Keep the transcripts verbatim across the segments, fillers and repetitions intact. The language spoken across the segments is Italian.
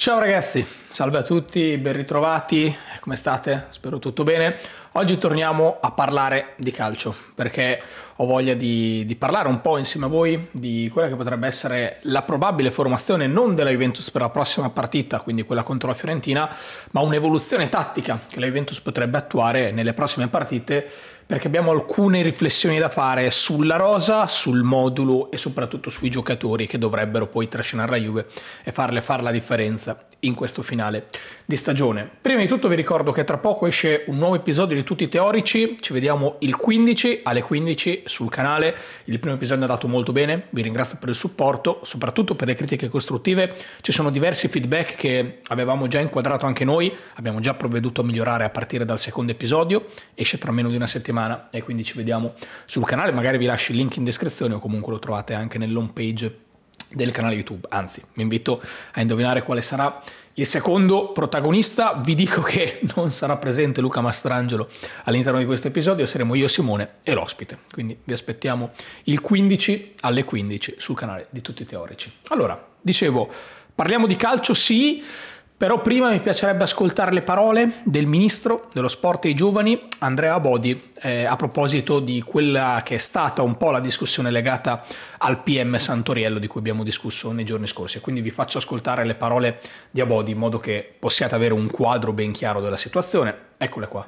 Ciao ragazzi, salve a tutti, ben ritrovati, come state? Spero tutto bene. Oggi torniamo a parlare di calcio perché ho voglia di, di parlare un po' insieme a voi di quella che potrebbe essere la probabile formazione non della Juventus per la prossima partita, quindi quella contro la Fiorentina, ma un'evoluzione tattica che la Juventus potrebbe attuare nelle prossime partite, perché abbiamo alcune riflessioni da fare sulla rosa, sul modulo e soprattutto sui giocatori che dovrebbero poi trascinare la Juve e farle fare la differenza in questo finale di stagione. Prima di tutto vi ricordo che tra poco esce un nuovo episodio di Tutti i Teorici, ci vediamo il quindici alle quindici sul canale. Il primo episodio è andato molto bene, vi ringrazio per il supporto, soprattutto per le critiche costruttive. Ci sono diversi feedback che avevamo già inquadrato anche noi, abbiamo già provveduto a migliorare a partire dal secondo episodio, esce tra meno di una settimana e quindi ci vediamo sul canale. Magari vi lascio il link in descrizione o comunque lo trovate anche nell'home page del canale YouTube. Anzi, vi invito a indovinare quale sarà il secondo protagonista. Vi dico che non sarà presente Luca Mastrangelo all'interno di questo episodio, saremo io, Simone e l'ospite, quindi vi aspettiamo il quindici alle quindici sul canale di Tutti i Teorici. Allora, dicevo, parliamo di calcio sì, però prima mi piacerebbe ascoltare le parole del ministro dello sport e dei giovani, Andrea Abodi, eh, a proposito di quella che è stata un po' la discussione legata al P M Santoriello di cui abbiamo discusso nei giorni scorsi. Quindi vi faccio ascoltare le parole di Abodi in modo che possiate avere un quadro ben chiaro della situazione. Eccole qua.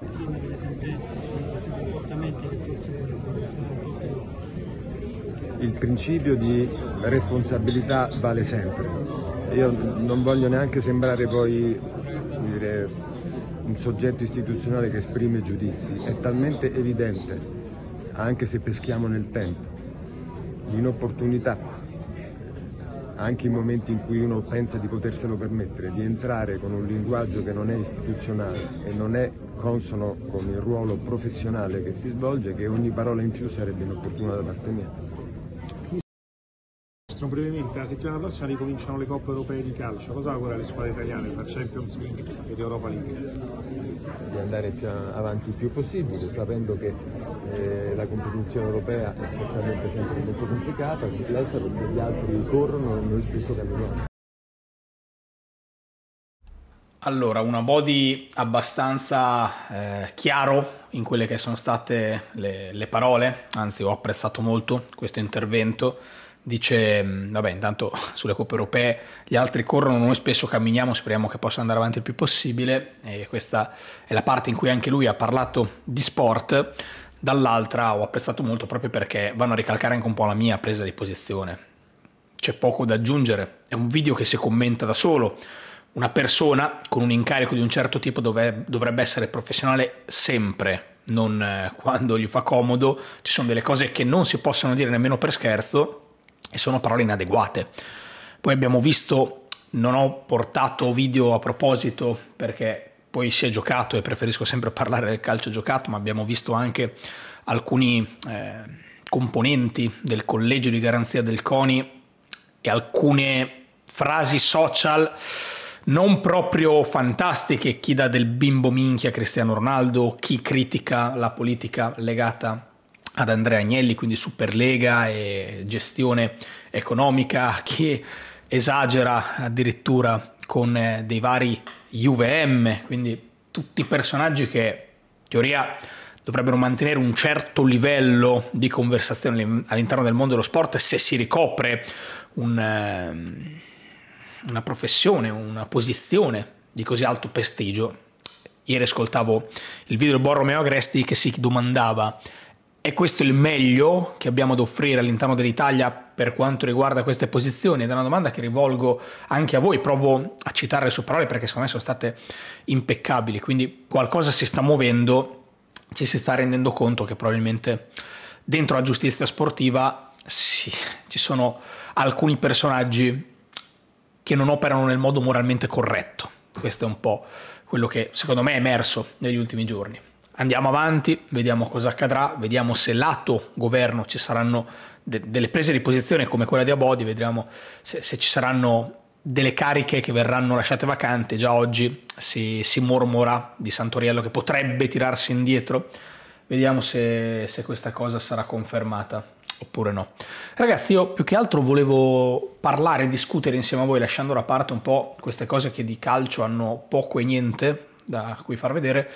Il principio di responsabilità vale sempre. Io non voglio neanche sembrare poi dire, un soggetto istituzionale che esprime giudizi, è talmente evidente, anche se peschiamo nel tempo, l'inopportunità, anche in momenti in cui uno pensa di poterselo permettere, di entrare con un linguaggio che non è istituzionale e non è consono con il ruolo professionale che si svolge, che ogni parola in più sarebbe inopportuna da parte mia. Brevemente, la settimana prossima ricominciano le coppe europee di calcio, cosa augura le squadre italiane tra Champions League ed Europa League? Di andare più avanti il più possibile, sapendo che eh, la competizione europea è certamente sempre molto complicata, complessa, perché gli altri corrono e noi spesso camminiamo. Allora, un Abodi abbastanza eh, chiaro in quelle che sono state le, le parole, anzi ho apprezzato molto questo intervento. Dice, vabbè, intanto sulle coppe europee gli altri corrono, noi spesso camminiamo, speriamo che possa andare avanti il più possibile, e questa è la parte in cui anche lui ha parlato di sport. Dall'altra ho apprezzato molto proprio perché vanno a ricalcare anche un po' la mia presa di posizione, c'è poco da aggiungere, è un video che si commenta da solo. Una persona con un incarico di un certo tipo dovrebbe essere professionale sempre, non quando gli fa comodo. Ci sono delle cose che non si possono dire nemmeno per scherzo e sono parole inadeguate. Poi abbiamo visto, non ho portato video a proposito perché poi si è giocato e preferisco sempre parlare del calcio giocato, ma abbiamo visto anche alcuni eh, componenti del collegio di garanzia del CONI e alcune frasi social non proprio fantastiche, chi dà del bimbo minchia a Cristiano Ronaldo, chi critica la politica legata ad Andrea Agnelli, quindi Superlega e gestione economica, che esagera addirittura con dei vari U V M, quindi tutti personaggi che in teoria dovrebbero mantenere un certo livello di conversazione all'interno del mondo dello sport se si ricopre un, una professione, una posizione di così alto prestigio. Ieri ascoltavo il video del buon Romeo Agresti che si domandava: è questo il meglio che abbiamo da offrire all'interno dell'Italia per quanto riguarda queste posizioni? Ed è una domanda che rivolgo anche a voi, provo a citare le sue parole perché secondo me sono state impeccabili, quindi qualcosa si sta muovendo, ci si sta rendendo conto che probabilmente dentro la giustizia sportiva sì, ci sono alcuni personaggi che non operano nel modo moralmente corretto. Questo è un po' quello che secondo me è emerso negli ultimi giorni. Andiamo avanti, vediamo cosa accadrà, vediamo se lato governo ci saranno de delle prese di posizione come quella di Abodi, vediamo se, se ci saranno delle cariche che verranno lasciate vacante. Già oggi si, si mormora di Santoriello che potrebbe tirarsi indietro, vediamo se, se questa cosa sarà confermata. oppure no. Ragazzi, io più che altro volevo parlare e discutere insieme a voi, lasciando da parte un po' queste cose che di calcio hanno poco e niente da cui far vedere,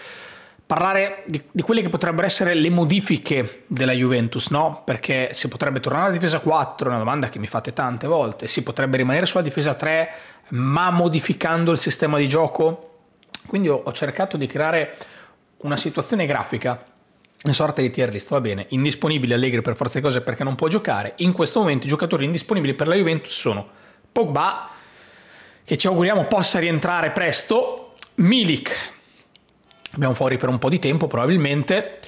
parlare di, di quelle che potrebbero essere le modifiche della Juventus, no? Perché si potrebbe tornare alla difesa quattro, una domanda che mi fate tante volte, si potrebbe rimanere sulla difesa tre ma modificando il sistema di gioco? Quindi ho cercato di creare una situazione grafica, una sorta di tier list, va bene, indisponibili Allegri per forza di cose perché non può giocare, in questo momento i giocatori indisponibili per la Juventus sono Pogba, che ci auguriamo possa rientrare presto, Milik, abbiamo fuori per un po' di tempo probabilmente,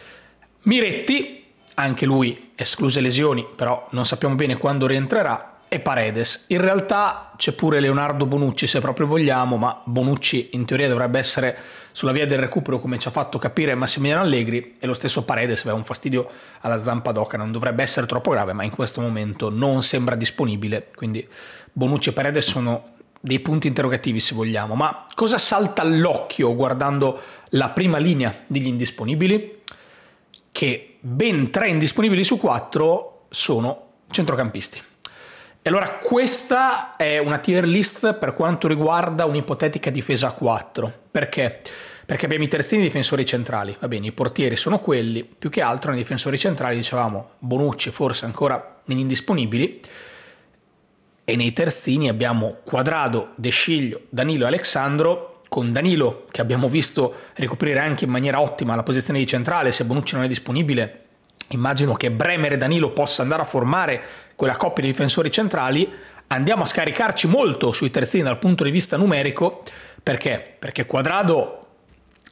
Miretti, anche lui escluse lesioni, però non sappiamo bene quando rientrerà, e Paredes. In realtà c'è pure Leonardo Bonucci se proprio vogliamo, ma Bonucci in teoria dovrebbe essere sulla via del recupero come ci ha fatto capire Massimiliano Allegri, e lo stesso Paredes aveva un fastidio alla zampa d'oca, non dovrebbe essere troppo grave, ma in questo momento non sembra disponibile, quindi Bonucci e Paredes sono dei punti interrogativi se vogliamo. Ma cosa salta all'occhio guardando la prima linea degli indisponibili? Che ben tre indisponibili su quattro sono centrocampisti. E allora questa è una tier list per quanto riguarda un'ipotetica difesa a quattro. Perché? Perché abbiamo i terzini difensori centrali, va bene, i portieri sono quelli, più che altro nei difensori centrali dicevamo Bonucci forse ancora negli indisponibili, e nei terzini abbiamo Cuadrado, De Sciglio, Danilo e Alex Sandro, con Danilo che abbiamo visto ricoprire anche in maniera ottima la posizione di centrale. Se Bonucci non è disponibile, immagino che Bremer e Danilo possa andare a formare quella coppia di difensori centrali. Andiamo a scaricarci molto sui terzini dal punto di vista numerico, perché? Perché Cuadrado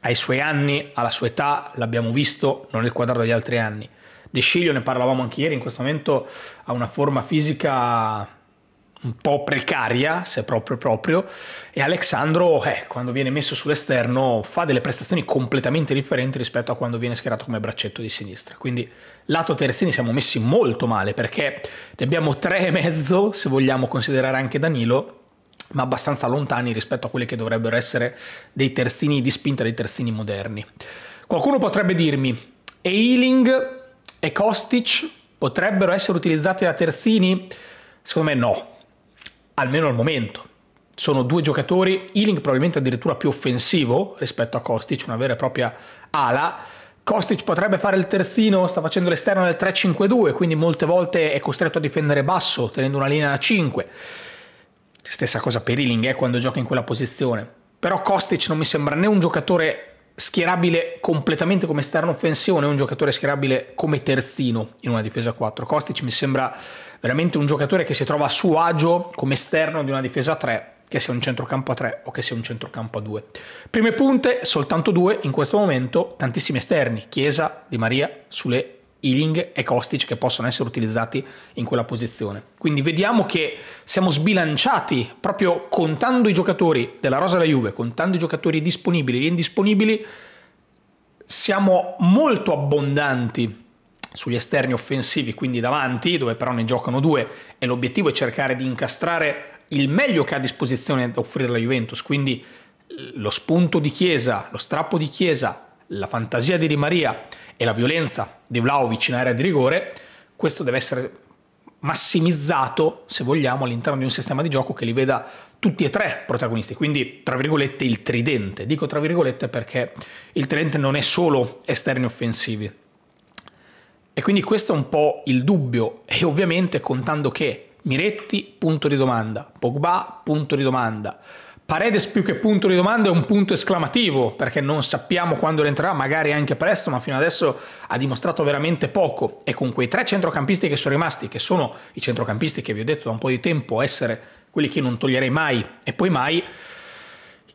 ai suoi anni, alla sua età, l'abbiamo visto, non è il Cuadrado degli altri anni. De Sciglio, ne parlavamo anche ieri, in questo momento ha una forma fisica un po' precaria, se proprio proprio, e Alex Sandro, eh, quando viene messo sull'esterno, fa delle prestazioni completamente differenti rispetto a quando viene schierato come braccetto di sinistra. Quindi lato terzini siamo messi molto male, perché ne abbiamo tre e mezzo, se vogliamo considerare anche Danilo, ma abbastanza lontani rispetto a quelli che dovrebbero essere dei terzini di spinta, dei terzini moderni. Qualcuno potrebbe dirmi, e Iling e Kostic potrebbero essere utilizzati da terzini? Secondo me no. Almeno al momento. Sono due giocatori, Iling probabilmente addirittura più offensivo rispetto a Kostic, una vera e propria ala. Kostic potrebbe fare il terzino, sta facendo l'esterno nel tre cinque due, quindi molte volte è costretto a difendere basso, tenendo una linea a cinque. Stessa cosa per Iling, eh, quando gioca in quella posizione. Però Kostic non mi sembra né un giocatore schierabile completamente come esterno offensivo, né un giocatore schierabile come terzino in una difesa quattro. Kostic mi sembra veramente un giocatore che si trova a suo agio come esterno di una difesa tre, che sia un centrocampo a tre o che sia un centrocampo a due. Prime punte, soltanto due in questo momento, tantissimi esterni, Chiesa, Di Maria, sulle Iling e Kostic che possono essere utilizzati in quella posizione. Quindi vediamo che siamo sbilanciati proprio contando i giocatori della rosa della Juve, contando i giocatori disponibili e indisponibili, siamo molto abbondanti sugli esterni offensivi, quindi davanti, dove però ne giocano due e l'obiettivo è cercare di incastrare il meglio che ha a disposizione da offrire la Juventus, quindi lo spunto di Chiesa, lo strappo di Chiesa, la fantasia di Di Maria e la violenza di Vlahovic in area di rigore. Questo deve essere massimizzato, se vogliamo, all'interno di un sistema di gioco che li veda tutti e tre protagonisti, quindi tra virgolette il tridente. Dico tra virgolette perché il tridente non è solo esterni offensivi, e quindi questo è un po' il dubbio, e ovviamente contando che Miretti punto di domanda, Pogba punto di domanda, Paredes più che punto di domanda è un punto esclamativo, perché non sappiamo quando rientrerà, magari anche presto, ma fino adesso ha dimostrato veramente poco. E con quei tre centrocampisti che sono rimasti, che sono i centrocampisti che vi ho detto da un po' di tempo essere quelli che non toglierei mai e poi mai,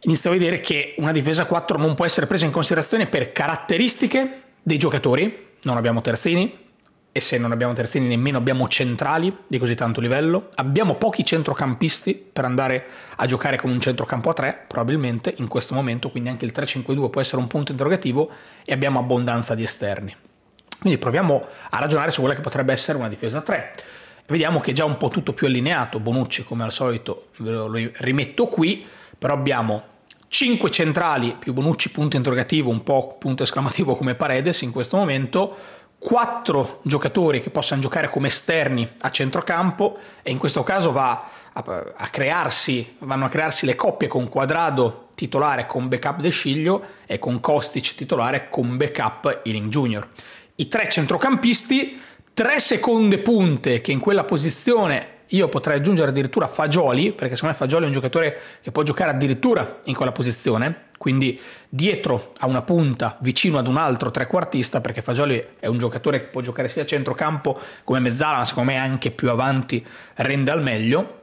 inizio a vedere che una difesa quattro non può essere presa in considerazione per caratteristiche dei giocatori. Non abbiamo terzini, e se non abbiamo terzini nemmeno abbiamo centrali di così tanto livello, abbiamo pochi centrocampisti per andare a giocare con un centrocampo a tre probabilmente in questo momento, quindi anche il tre cinque due può essere un punto interrogativo, e abbiamo abbondanza di esterni. Quindi proviamo a ragionare su quella che potrebbe essere una difesa tre, e vediamo che è già un po' tutto più allineato. Bonucci come al solito ve lo rimetto qui, però abbiamo cinque centrali più Bonucci punto interrogativo, un po' punto esclamativo come Paredes in questo momento, quattro giocatori che possano giocare come esterni a centrocampo, e in questo caso va a, a crearsi, vanno a crearsi le coppie con Cuadrado titolare con backup De Sciglio e con Kostic titolare con backup Iling Junior. I tre centrocampisti, tre seconde punte che in quella posizione... Io potrei aggiungere addirittura Fagioli, perché secondo me Fagioli è un giocatore che può giocare addirittura in quella posizione, quindi dietro a una punta, vicino ad un altro trequartista, perché Fagioli è un giocatore che può giocare sia a centrocampo come mezzala, ma secondo me anche più avanti rende al meglio,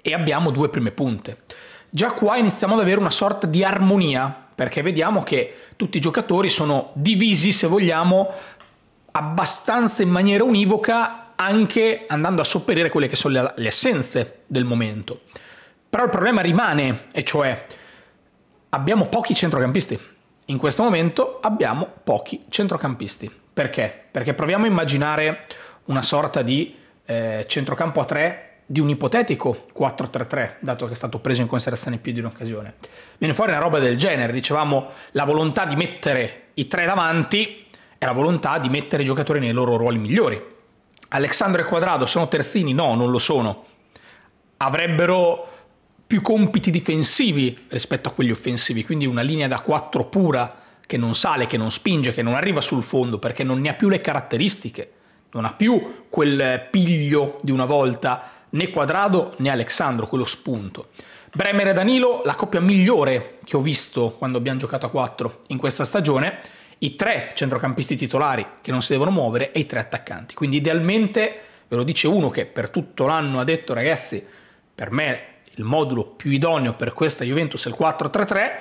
e abbiamo due prime punte. Già qua iniziamo ad avere una sorta di armonia, perché vediamo che tutti i giocatori sono divisi, se vogliamo, abbastanza in maniera univoca, anche andando a sopperire quelle che sono le assenze del momento. Però il problema rimane, e cioè abbiamo pochi centrocampisti. In questo momento abbiamo pochi centrocampisti. Perché? Perché proviamo a immaginare una sorta di eh, centrocampo a tre di un ipotetico quattro tre tre, dato che è stato preso in considerazione più di un'occasione. Viene fuori una roba del genere, dicevamo la volontà di mettere i tre davanti e la volontà di mettere i giocatori nei loro ruoli migliori. Alex Sandro e Cuadrado sono terzini? No, non lo sono. Avrebbero più compiti difensivi rispetto a quelli offensivi, quindi una linea da quattro pura che non sale, che non spinge, che non arriva sul fondo, perché non ne ha più le caratteristiche, non ha più quel piglio di una volta né Cuadrado né Alex Sandro, quello spunto. Bremer e Danilo, la coppia migliore che ho visto quando abbiamo giocato a quattro in questa stagione. I tre centrocampisti titolari che non si devono muovere e i tre attaccanti. Quindi idealmente, ve lo dice uno che per tutto l'anno ha detto ragazzi, per me il modulo più idoneo per questa Juventus è il quattro tre tre,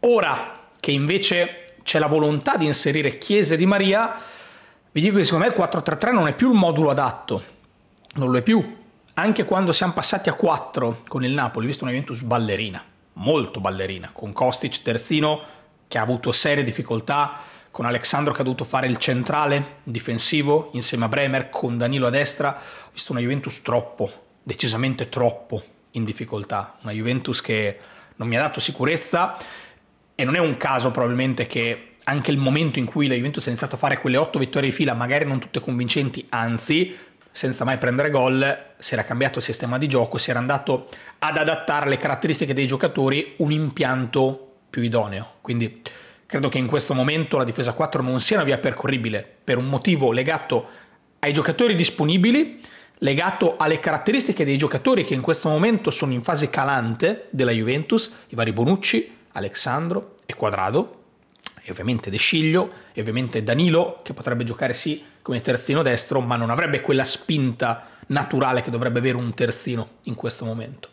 ora che invece c'è la volontà di inserire Chiesa e Di Maria, vi dico che secondo me il quattro tre tre non è più il modulo adatto, non lo è più, anche quando siamo passati a quattro con il Napoli, ho visto una Juventus ballerina, molto ballerina, con Kostic terzino, che ha avuto serie difficoltà, con Alex Sandro che ha dovuto fare il centrale difensivo insieme a Bremer, con Danilo a destra. Ho visto una Juventus troppo, decisamente troppo in difficoltà, una Juventus che non mi ha dato sicurezza, e non è un caso probabilmente che anche il momento in cui la Juventus ha iniziato a fare quelle otto vittorie di fila, magari non tutte convincenti, anzi senza mai prendere gol, si era cambiato il sistema di gioco, si era andato ad adattare le caratteristiche dei giocatori un impianto più idoneo. Quindi credo che in questo momento la difesa quattro non sia una via percorribile, per un motivo legato ai giocatori disponibili, legato alle caratteristiche dei giocatori che in questo momento sono in fase calante della Juventus, i vari Bonucci, Alex Sandro e Cuadrado, e ovviamente De Sciglio, e ovviamente Danilo, che potrebbe giocare sì come terzino destro, ma non avrebbe quella spinta naturale che dovrebbe avere un terzino in questo momento.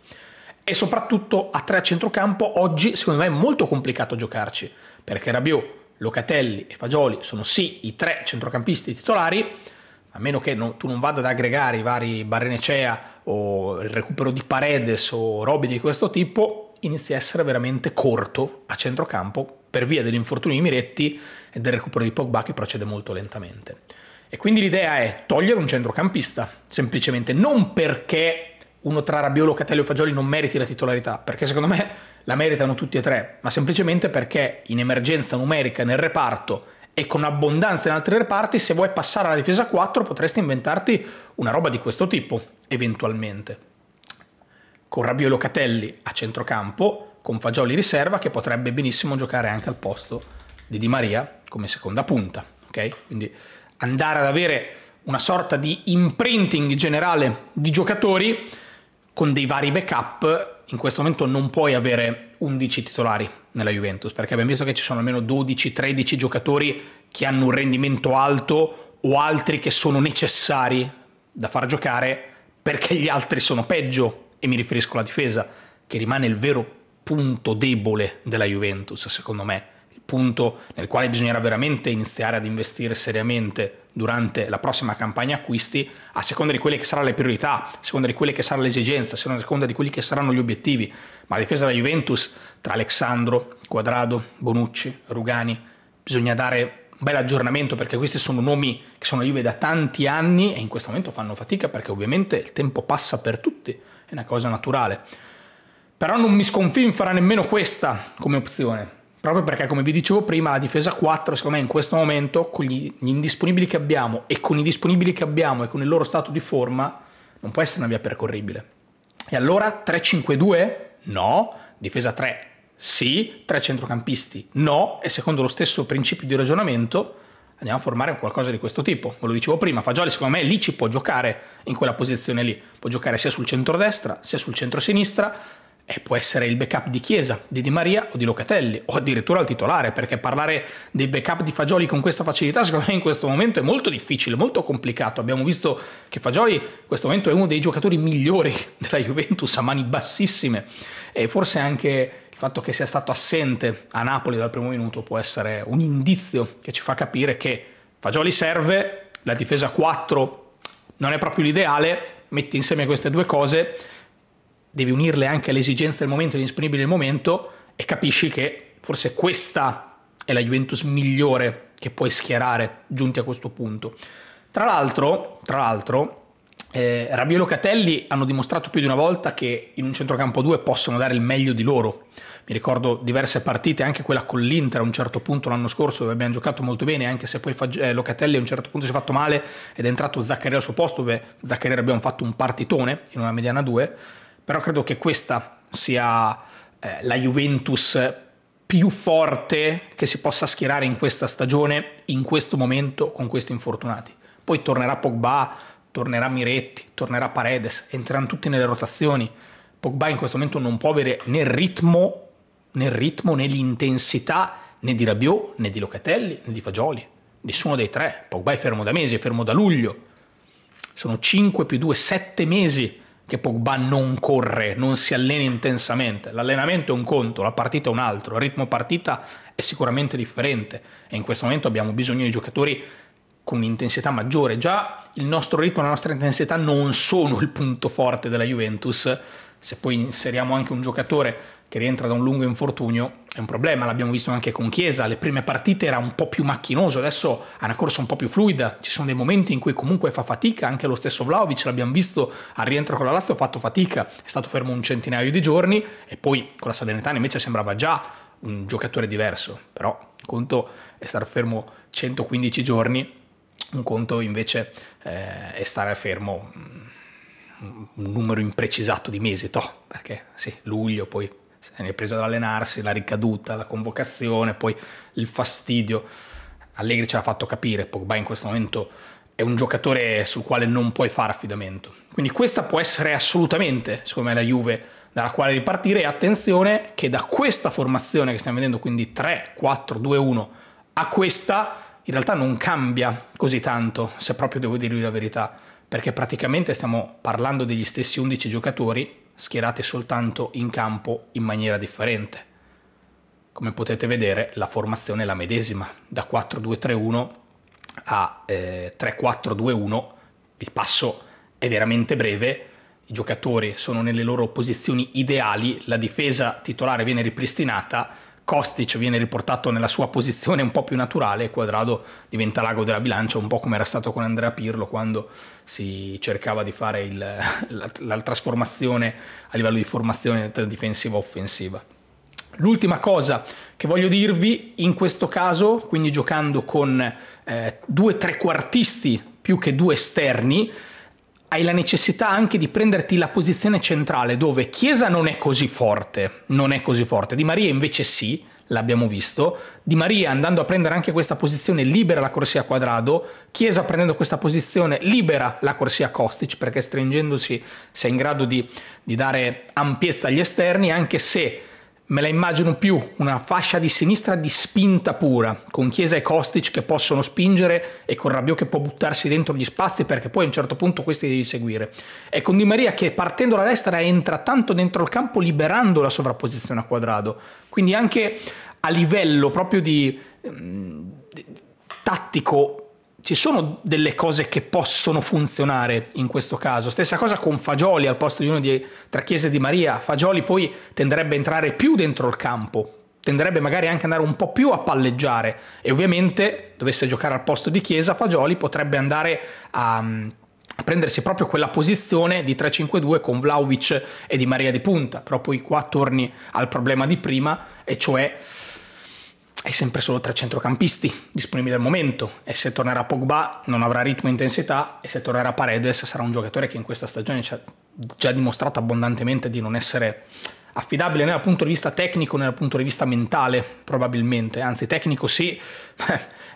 E soprattutto a tre a centrocampo oggi secondo me è molto complicato giocarci, perché Rabiot, Locatelli e Fagioli sono sì i tre centrocampisti titolari, a meno che non, tu non vada ad aggregare i vari Barrenechea o il recupero di Paredes o robe di questo tipo, inizia a essere veramente corto a centrocampo per via dell'infortunio di Miretti e del recupero di Pogba che procede molto lentamente. E quindi l'idea è togliere un centrocampista, semplicemente, non perché uno tra Rabiot, Locatelli o Fagioli non meriti la titolarità, perché secondo me la meritano tutti e tre, ma semplicemente perché in emergenza numerica nel reparto e con abbondanza in altri reparti, se vuoi passare alla difesa quattro potresti inventarti una roba di questo tipo, eventualmente. Con Rabiot e Locatelli a centrocampo, con Fagioli riserva, che potrebbe benissimo giocare anche al posto di Di Maria come seconda punta, ok? Quindi andare ad avere una sorta di imprinting generale di giocatori con dei vari backup. In questo momento non puoi avere undici titolari nella Juventus, perché abbiamo visto che ci sono almeno dodici tredici giocatori che hanno un rendimento alto o altri che sono necessari da far giocare perché gli altri sono peggio, e mi riferisco alla difesa, che rimane il vero punto debole della Juventus, secondo me, il punto nel quale bisognerà veramente iniziare ad investire seriamente durante la prossima campagna acquisti, a seconda di quelle che saranno le priorità, a seconda di quelle che sarà l'esigenza, a seconda di quelli che saranno gli obiettivi. Ma la difesa della Juventus, tra Alex Sandro, Cuadrado, Bonucci, Rugani, bisogna dare un bel aggiornamento, perché questi sono nomi che sono la Juve da tanti anni e in questo momento fanno fatica, perché ovviamente il tempo passa per tutti, è una cosa naturale. Però non mi sconfinfera nemmeno questa come opzione, proprio perché, come vi dicevo prima, la difesa quattro secondo me in questo momento, con gli indisponibili che abbiamo e con i disponibili che abbiamo e con il loro stato di forma, non può essere una via percorribile. E allora tre cinque due? No. Difesa tre? Sì. Tre centrocampisti? No. E secondo lo stesso principio di ragionamento andiamo a formare qualcosa di questo tipo. Ve lo dicevo prima, Fagioli secondo me lì ci può giocare, in quella posizione lì. Può giocare sia sul centrodestra, sia sul centrosinistra, e può essere il backup di Chiesa, di Di Maria o di Locatelli, o addirittura il titolare, perché parlare dei backup di Fagioli con questa facilità secondo me in questo momento è molto difficile, molto complicato. Abbiamo visto che Fagioli in questo momento è uno dei giocatori migliori della Juventus a mani bassissime, e forse anche il fatto che sia stato assente a Napoli dal primo minuto può essere un indizio che ci fa capire che Fagioli serve, la difesa quattro non è proprio l'ideale. Metti insieme queste due cose, devi unirle anche alle esigenze del momento, agli indisponibili del momento, e capisci che forse questa è la Juventus migliore che puoi schierare giunti a questo punto. Tra l'altro, tra l'altro Eh, Rabiot e Locatelli hanno dimostrato più di una volta che in un centrocampo due possono dare il meglio di loro. Mi ricordo diverse partite, anche quella con l'Inter a un certo punto l'anno scorso, dove abbiamo giocato molto bene, anche se poi eh, Locatelli a un certo punto si è fatto male ed è entrato Zaccarello al suo posto, dove Zaccarello abbiamo fatto un partitone in una mediana due. Però credo che questa sia eh, la Juventus più forte che si possa schierare in questa stagione, in questo momento, con questi infortunati. Poi tornerà Pogba, tornerà Miretti, tornerà Paredes, entreranno tutti nelle rotazioni. Pogba in questo momento non può avere né il ritmo, né il ritmo, né l'intensità, né di Rabiot, né di Locatelli, né di Fagioli. Nessuno dei tre. Pogba è fermo da mesi, è fermo da luglio. Sono cinque più due, sette mesi che Pogba non corre, non si allena intensamente. L'allenamento è un conto, la partita è un altro. Il ritmo partita è sicuramente differente, e in questo momento abbiamo bisogno di giocatori con un'intensità maggiore. Già il nostro ritmo e la nostra intensità non sono il punto forte della Juventus, se poi inseriamo anche un giocatore che rientra da un lungo infortunio è un problema. L'abbiamo visto anche con Chiesa, le prime partite era un po' più macchinoso, adesso ha una corsa un po' più fluida, ci sono dei momenti in cui comunque fa fatica, anche lo stesso Vlahovic, l'abbiamo visto al rientro con la Lazio, ha fatto fatica, è stato fermo un centinaio di giorni, e poi con la Salernitana invece sembrava già un giocatore diverso. Però conto è star fermo centoquindici giorni, un conto invece eh, è stare fermo un numero imprecisato di mesi, toh, perché sì, luglio, poi se ne è preso ad allenarsi, la ricaduta, la convocazione, poi il fastidio. Allegri ce l'ha fatto capire, Pogba in questo momento è un giocatore sul quale non puoi fare affidamento. Quindi questa può essere assolutamente, secondo me, la Juve dalla quale ripartire. E attenzione che da questa formazione che stiamo vedendo, quindi tre quattro due uno, a questa in realtà non cambia così tanto, se proprio devo dirvi la verità, perché praticamente stiamo parlando degli stessi undici giocatori schierati soltanto in campo in maniera differente. Come potete vedere, la formazione è la medesima, da quattro due tre uno a eh, tre quattro due uno, il passo è veramente breve, i giocatori sono nelle loro posizioni ideali, la difesa titolare viene ripristinata, Kostic viene riportato nella sua posizione un po' più naturale e Cuadrado diventa l'ago della bilancia, un po' come era stato con Andrea Pirlo quando si cercava di fare il, la, la trasformazione a livello di formazione difensiva-offensiva. L'ultima cosa che voglio dirvi in questo caso, quindi giocando con eh, due trequartisti più che due esterni, hai la necessità anche di prenderti la posizione centrale, dove Chiesa non è così forte, non è così forte, Di Maria invece sì, l'abbiamo visto, Di Maria andando a prendere anche questa posizione libera la corsia Cuadrado, Chiesa prendendo questa posizione libera la corsia Kostic, perché stringendosi sei in grado di, di dare ampiezza agli esterni, anche se me la immagino più una fascia di sinistra di spinta pura, con Chiesa e Kostic che possono spingere e con Rabiot che può buttarsi dentro gli spazi, perché poi a un certo punto questi devi seguire, e con Di Maria che partendo da destra entra tanto dentro il campo liberando la sovrapposizione a Cuadrado. Quindi anche a livello proprio di, di tattico ci sono delle cose che possono funzionare in questo caso. Stessa cosa con Fagioli al posto di uno di, tra Chiesa e Di Maria. Fagioli poi tenderebbe a entrare più dentro il campo, tenderebbe magari anche ad andare un po' più a palleggiare, e ovviamente dovesse giocare al posto di Chiesa, Fagioli potrebbe andare a prendersi proprio quella posizione di tre cinque due con Vlahovic e Di Maria di punta. Però poi qua torni al problema di prima, e cioè hai sempre solo tre centrocampisti disponibili al momento, e se tornerà Pogba non avrà ritmo e intensità, e se tornerà Paredes sarà un giocatore che in questa stagione ci ha già dimostrato abbondantemente di non essere affidabile né dal punto di vista tecnico né dal punto di vista mentale, probabilmente. Anzi, tecnico sì,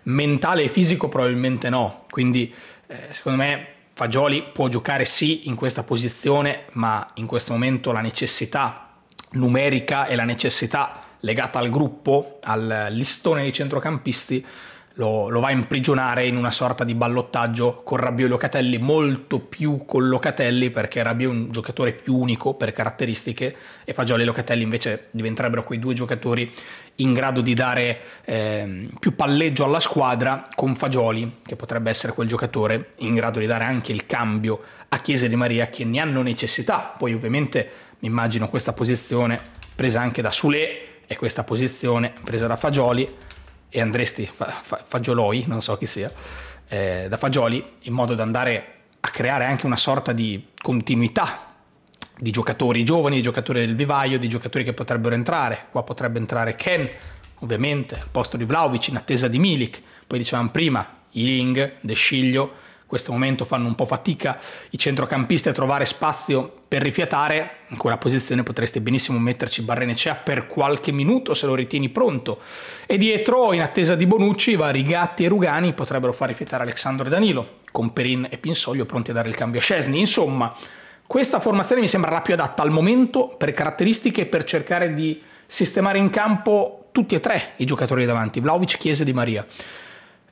mentale e fisico probabilmente no. Quindi eh, secondo me Fagioli può giocare sì in questa posizione, ma in questo momento la necessità numerica e la necessità legata al gruppo, al listone dei centrocampisti, lo, lo va a imprigionare in una sorta di ballottaggio con Rabiot e Locatelli, molto più con Locatelli, perché Rabiot è un giocatore più unico per caratteristiche, e Fagioli e Locatelli invece diventerebbero quei due giocatori in grado di dare eh, più palleggio alla squadra, con Fagioli che potrebbe essere quel giocatore in grado di dare anche il cambio a Chiesa e Di Maria, che ne hanno necessità. Poi ovviamente mi immagino questa posizione presa anche da Sulé e questa posizione presa da Fagioli e Andresti fa, fa, Fagioloi, non so chi sia, eh, da Fagioli, in modo da andare a creare anche una sorta di continuità di giocatori giovani, di giocatori del vivaio, di giocatori che potrebbero entrare. Qua potrebbe entrare Ken, ovviamente, al posto di Vlahovic, in attesa di Milik. Poi dicevamo prima, Iling, De Sciglio, in questo momento fanno un po' fatica i centrocampisti a trovare spazio per rifiatare. In quella posizione potresti benissimo metterci Barrenechea per qualche minuto, se lo ritieni pronto. E dietro, in attesa di Bonucci, i vari Gatti e Rugani potrebbero far rifiatare Alex Sandro e Danilo, con Perin e Pinsoglio pronti a dare il cambio a Szczesny. Insomma, questa formazione mi sembra la più adatta al momento per caratteristiche e per cercare di sistemare in campo tutti e tre i giocatori davanti, Vlahovic, Chiesa e Di Maria.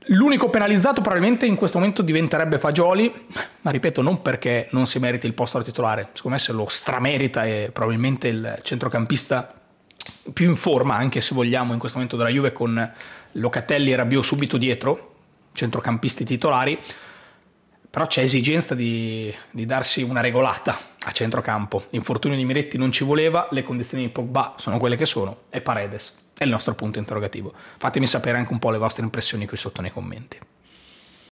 L'unico penalizzato probabilmente in questo momento diventerebbe Fagioli, ma ripeto, non perché non si meriti il posto da titolare, secondo me se lo stramerita, è probabilmente il centrocampista più in forma, anche se vogliamo, in questo momento della Juve, con Locatelli e Rabiot subito dietro, centrocampisti titolari, però c'è esigenza di, di darsi una regolata a centrocampo. L'infortunio di Miretti non ci voleva, le condizioni di Pogba sono quelle che sono, e Paredes è il nostro punto interrogativo. Fatemi sapere anche un po' le vostre impressioni qui sotto nei commenti.